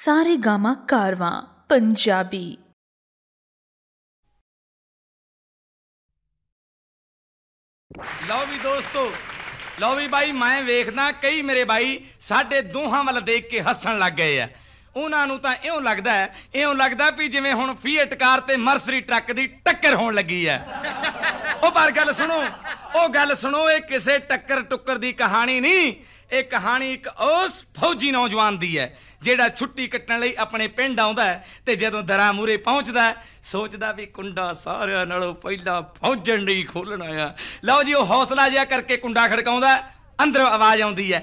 सारे गामा कारवां पंजाबी। लो भी दोस्तों, लो भी भाई, मैं वेखना कई मेरे भाई साढ़े दोहां वाल देख के हसन लग गए है। उन्होंने तो इं लगता भी जिवें हुण फीएट कार ते मर्सरी ट्रक की टक्कर होण लगी है। ओ पर गल सुनो, ये किसी टक्कर टुक्कर की कहानी नहीं, ये कहानी एक उस फौजी नौजवान दी है जेड़ा छुट्टी कट्टण लई अपने पिंड आउंदा है ते जदों दरा मूरे पहुंचदा है सोचदा भी कुंडा सारिआं नालों पहला फौजण नहीं खोलना है। लो जी, वह हौसला जिहा करके कुंडा खड़काउंदा, अंदर आवाज़ आउंदी है,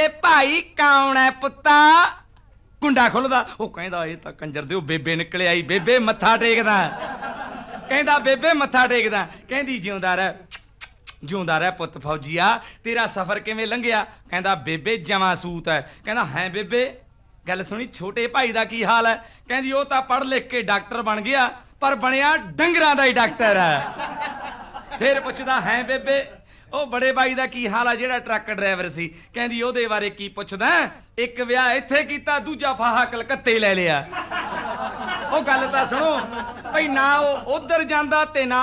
बे भाई कौण है पुत्ता? कुंडा खोलदा, वो कहंदा इह तां कंजर दे बेबे निकल आई। बेबे मत्था टेकदा, कहंदा बेबे मत्था टेकदा, कहंदी जिउंदा रह पुत फौजीआ, तेरा सफर किवें लंघिया? कहंदा बेबे जवां सूत है। कहंदा हैं बेबे गल सुनी छोटे भाई दा की हाल है? कहंदी ओह तां पढ़ लिख के डॉक्टर बन गया पर बनिया डंगरां दा ही डॉक्टर है। फिर पुछदा हैं बेबे ओह बड़े भाई दा की हाल है जेड़ा ट्रक ड्राइवर सी? कहंदी ओहदे बारे की पुछदा, एक विआह इत्थे कीता दूजा फाहा कलकत्ते लै लिया। ओह गल तां सुणो भई, ना ओह उधर जांदा ते ना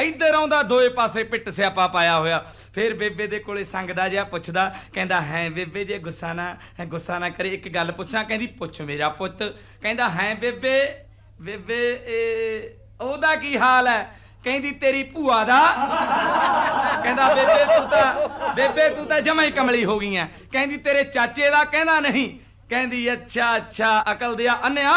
इधर आउंदा, दोए पासे पिट स्यापा पाया होया। फिर बेबे दे कोले संगदा जिहा पुछदा, कहंदा हैं बेबे जे गुस्सा ना करे एक गल पुछां? कहंदी पुछ मेरा पुत्त। कहंदा हैं बेबे बेबे ओहदा की हाल है? कहंदी तेरी भूआ दा। कहंदा बेबे तू तां जमां ही कमली हो गई है। कहंदी तेरे चाचे दा? कहंदा नहीं। कहंदी अच्छा अकल दिया अन्या,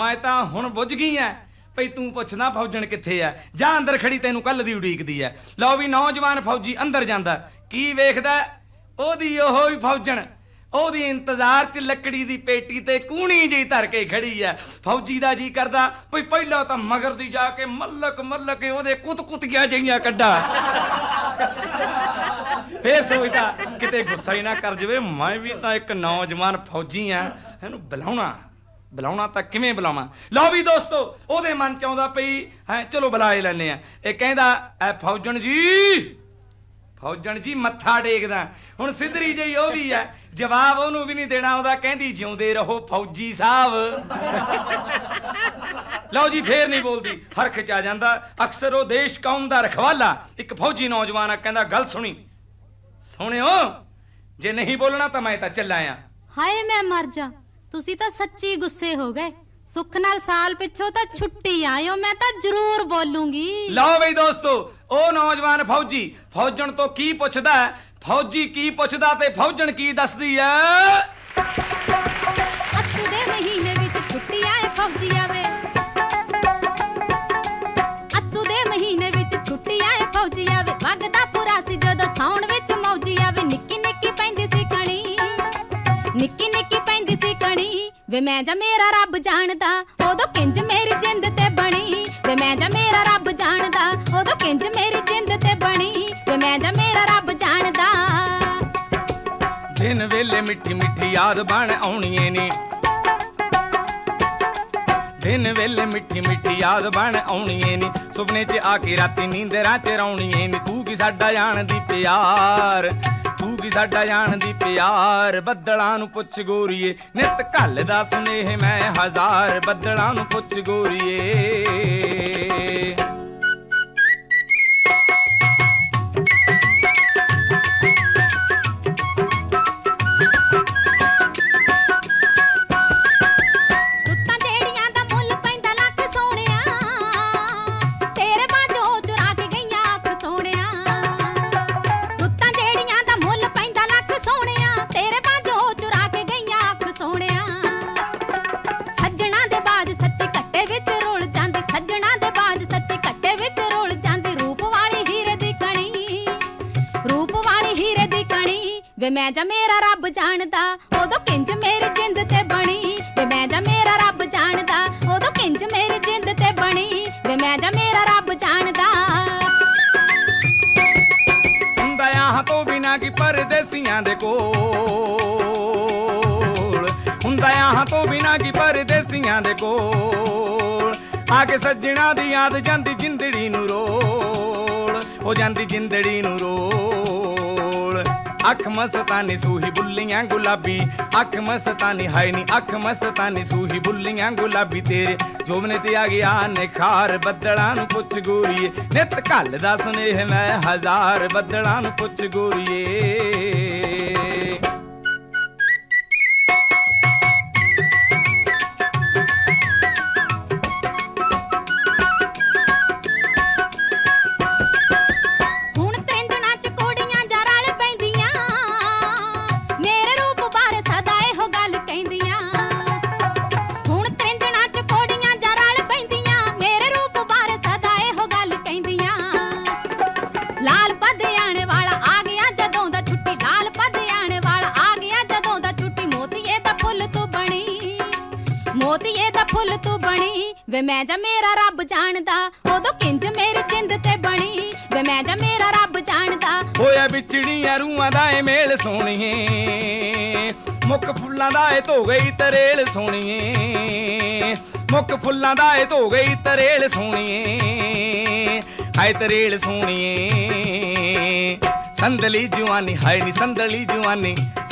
मैं तां हुण बुझ गई है भई तू पुछना फौजन कित्थे है, जा अंदर खड़ी तेनू कल दी उड़ीकदी है। लो भी नौजवान फौजी अंदर जांदा, की वेखदा ओहदी ओही फौजन ओहदी इंतजार च लकड़ी दी पेटी ते कूणी जी धर के खड़ी है। फौजी दा जी करदा भई पहला तां मगर दी जाके मल्लक ओहदे कुतकुतियां जिहियां कड्डा। फिर सोचदा किते गुस्सा ही ना कर जावे, मैं भी तां एक नौजवान फौजी हां, इहनू बुलाउणा तां किवें बुलावां? लो भी दोस्तो ओहदे मन च आउंदा पई है, चलो बुला ही लैने आ। इह कहंदा फौजन जी मत्था टेकदा। हुण सिद्धरी जई ओह भी है, जवाब ओहनू भी नहीं देना आउंदा। कहंदी जिउंदे रहो फौजी साहब। लो जी फेर नहीं बोलदी, हरख च आ जांदा। अक्सर ओह देश कौम दा रखवाला एक फौजी नौजवान कहंदा, गल सुणी सुणिओ, जे नहीं बोलना तां मैं तां चला आ। हाए मैं मर जा, तुसी तां सच्ची गुस्से हो गए। सुख नाल साल पिछो तां छुट्टी आयो, मैं तां जरूर बोलूंगी। लो बई दोस्तो ओ नौजवान फौजी फौजन तो की पुछदा, फौजी की पुछदा ते फौजन की दसदी है। अस्सू दे महीने विच छुट्टी आए फौजी आवे, अस्सू दे महीने विच छुट्टी आए फौजी आवे, वगदा पूरा सी जदों सौण विच मौजी आवे। निक्की पैंदी सी कणी, निक्की पैंदी सी कणी, वे मैं जा मेरा रब जानदा ओदो किंज मेरी जिंद ते बणी। वे मैं जा मेरा रब जानदा ओदो किंज मेरी जिंद ते बणी। वे मैं जा मेरा रब जानदा। दिन वेले मिठी मिठी याद बण आउणीए ने, दिन वेले मिठी मिठी याद बण आउणीए ने, सुपने च आके राती नींदरां च रौणीए ने। तू कि साडा जानदी प्यार, साडा जान दी प्यार, बदलां नू पुछ गोरीए नित घल्दा सुनेह मैं हजार, बदलां नू पुछ गोरीए। वे मैं जा मेरा रब जानदा ओदो किंज मेरी जिंद ते बणी। वे मैं जा मेरा रब जानदा ओदो किंज मेरी जिंद ते बणी। वे मैं जा मेरा रब जानदा। हुंदा यहाँ तो बिना की परदेसियां दे कोल, हुंदा यहाँ तो बिना की परदेसियां दे कोल, आके सजना दी याद जांदी जिंदड़ी नू रोल, हो जांदी जिंदड़ी नू रोल। अख मस्तानी सूही बुल्लियां गुलाबी, अख मस्तानी है नी अख मस्तानी सूही बुल्लियां गुलाबी। तेरे जोमने ते आ गया ने खार बदड़ा नु पुछ गोरिए, नित कल दा सुनेह मैं हजार बदड़ा नु पुछ गोरिए। वे मैं जा मेरा रब जानदा ओदो किंज मेरी जिंद ते बनी, वे मैं जा मेरा रब जानदा होया बिछड़ियां रूहां दा ए मेल सोणिए, मुख फुल्लां दा ए धो गई तरेल सोणिए, मुख फुल्लां दा ए धो गई तरेल सोणिए, हाय तरेल सोणिए। संदली जुआनी हाय नी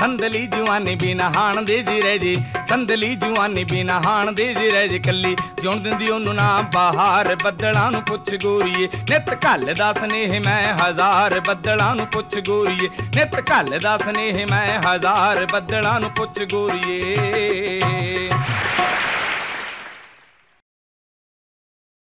संदली जुआनी बिना हाण दे जी रह जी, संदली जुआनी बिना हाण दे जी रह जी, कली जिउण दिंदी ओनू ना बाहर बदलां नू पुछ गोरीए, नित घल दा सनेह मैं हजार बदलां नू पुछ गोरीए, नित घल दा सनेह मैं हजार बदलां नू पुछ गोरीए।